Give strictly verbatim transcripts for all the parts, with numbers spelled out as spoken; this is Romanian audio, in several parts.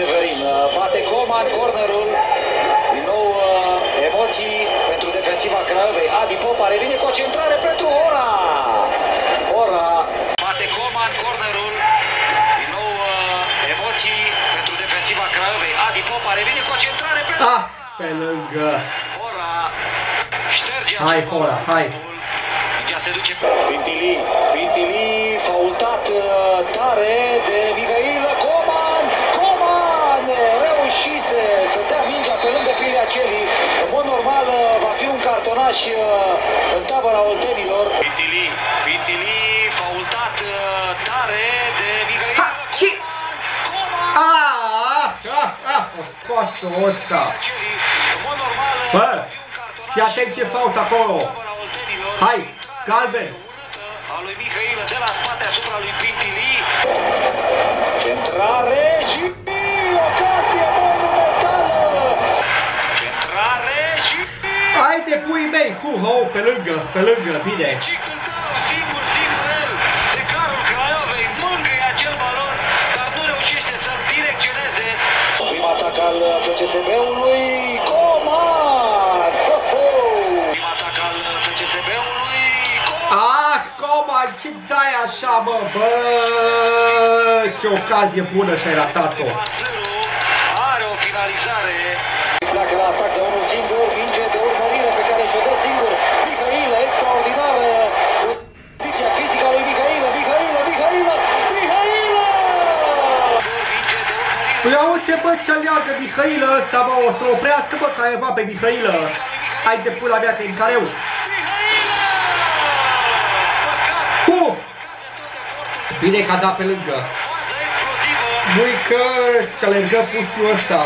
Severin. Bate Coman, cornerul. Din nou emoții pentru defensiva Craiovei. Adi Popa revine cu o centrare pentru Ora. Ora. Bate Coman, cornerul. Din nou emoții pentru defensiva Craiovei. Adi Popa revine cu o centrare pentru Ora. Ah, pe lângă. Ora. Șterge acest. Hai, Ora, hai. Mingea se duce pe Pintili. Pintili faultat tare de Mihail Coman. Coman reușise să dea mingea pe lângă Piliaceli. În mod normal va fi un cartonaș în tabăra oltenilor. Pintili, Pintili faultat tare de Mihail Coman. Coman. Ah, ah, ah, scoasă ăsta. În mod normal. Bă, fii atent ce fault acolo. Hai, galben! A lui Mihail de la spate asupra lui Pintili. Centrare și ocazie monumentală! Centrare și... Hai de puii mei! Hu-ho, pe lângă, pe lângă, bine! Cicul tău, singur, singur el, de carul Craiovei, mângâie acel balon, dar nu reușește să-l direcționeze. Prim atac al F C S B-ului, Coman! Prim atac al F C S B-ului. Ah, Coman, ce dai așa, mă, bă, ce ocazie bună și-ai ratat-o. Are o finalizare. Pleacă la atac de unul singur, minge de urmărire pe care și-o dă singur. Mihail, extraordinară, condiția fizică a lui Mihail, Mihail, Mihail, Mihail! Ia uite, bă, ce-l iargă Mihail ăsta, bă, o să oprească, bă, careva pe Mihail. Hai de pula mea, că-i în careu. Bine că a dat pe lângă. Nu-i că se alergă puștiul ăsta.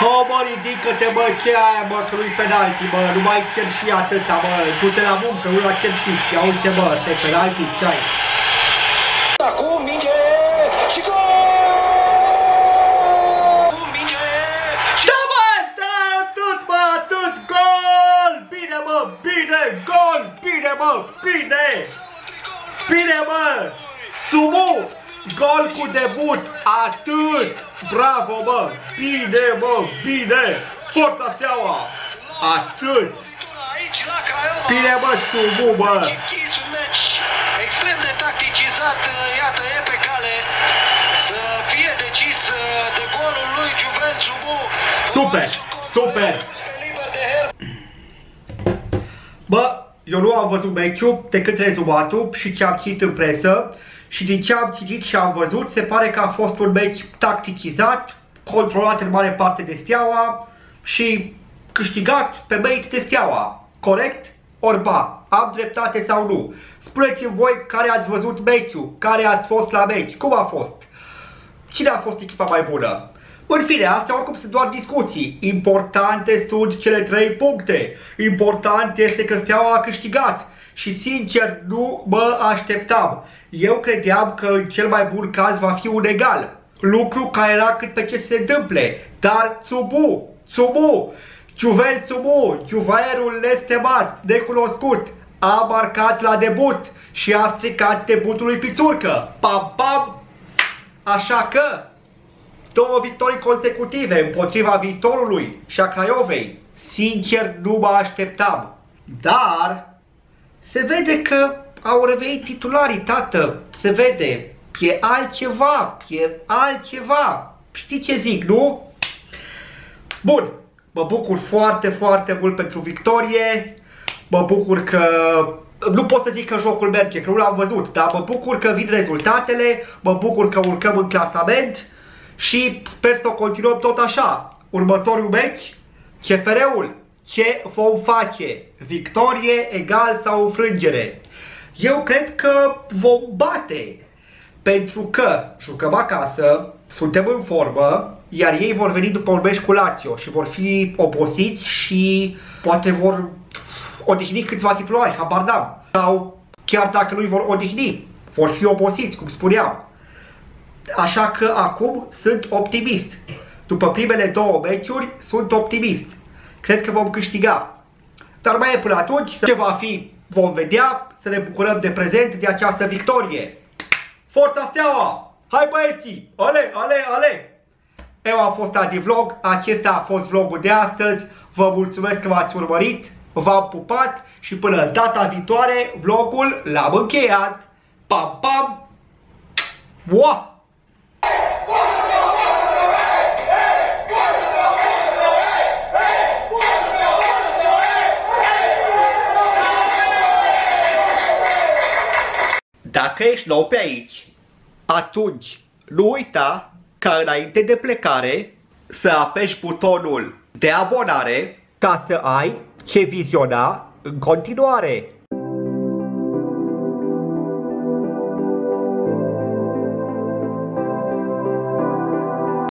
Hă, mă, ridică-te, mă, ce aia, mă, că nu-i penalti, mă, nu mai cer și atâta, mă, du-te la muncă, nu la cer și. Ia uite, mă, ăsta-i penalti, ce-ai? Acum, minge și gol! Bine, gol! Bine, mă! Bine! Bine, mă! Tsoumou! Gol cu debut! Atât! Bravo, mă! Bine, mă! Bine! Forța Steaua! Atât! Bine, mă, Tsoumou, mă! Extrem de tacticizat, iată, e pe cale să fie decis de golul lui Giuben Tsoumou. Super! Super! Bă, eu nu am văzut meciul decât rezumatul și ce am citit în presă și din ce am citit și am văzut se pare că a fost un meci tacticizat, controlat în mare parte de Steaua și câștigat pe merit de Steaua. Corect? Orba, am dreptate sau nu? Spuneți-mi voi care ați văzut meciul, care ați fost la meci, cum a fost? Cine a fost echipa mai bună? În fine, astea oricum sunt doar discuții. Importante sunt cele trei puncte. Important este că Steaua a câștigat. Și sincer, nu mă așteptam. Eu credeam că în cel mai bun caz va fi un egal. Lucru care era cât pe ce se întâmple. Dar Tsoumou, Tsoumou, Giuven Tsoumou, Giuvaerul nestemat, necunoscut, a marcat la debut și a stricat debutul lui Pițurcă. Pam, pam! Așa că... Două victorii consecutive împotriva Viitorului și a Craiovei. Sincer, nu mă așteptam. Dar se vede că au revenit titularii, tată. Se vede. E altceva. E altceva. Știi ce zic, nu? Bun. Mă bucur foarte, foarte mult pentru victorie. Mă bucur că... Nu pot să zic că jocul merge, că nu l-am văzut. Dar mă bucur că vin rezultatele. Mă bucur că urcăm în clasament. Și sper să o continuăm tot așa. Următorul meci, C F R-ul. Ce vom face? Victorie, egal sau înfrângere? Eu cred că vom bate. Pentru că jucăm acasă, suntem în formă, iar ei vor veni după un meci cu Lazio și vor fi obosiți și poate vor odihni câțiva titulari, habar n-am. Sau chiar dacă nu-i vor odihni, vor fi obosiți, cum spuneam. Așa că acum sunt optimist. După primele două meciuri sunt optimist. Cred că vom câștiga. Dar mai e până atunci. Ce va fi vom vedea, să ne bucurăm de prezent, de această victorie. Forța Steaua! Hai băieții! Ale, ale, ale! Eu am fost Adi Vlog, acesta a fost vlogul de astăzi. Vă mulțumesc că m-ați urmărit, v-am pupat și până data viitoare vlogul l-am încheiat. Pam, pam! Wow! Dacă ești nou pe aici, atunci nu uita ca înainte de plecare să apeși butonul de abonare ca să ai ce viziona în continuare.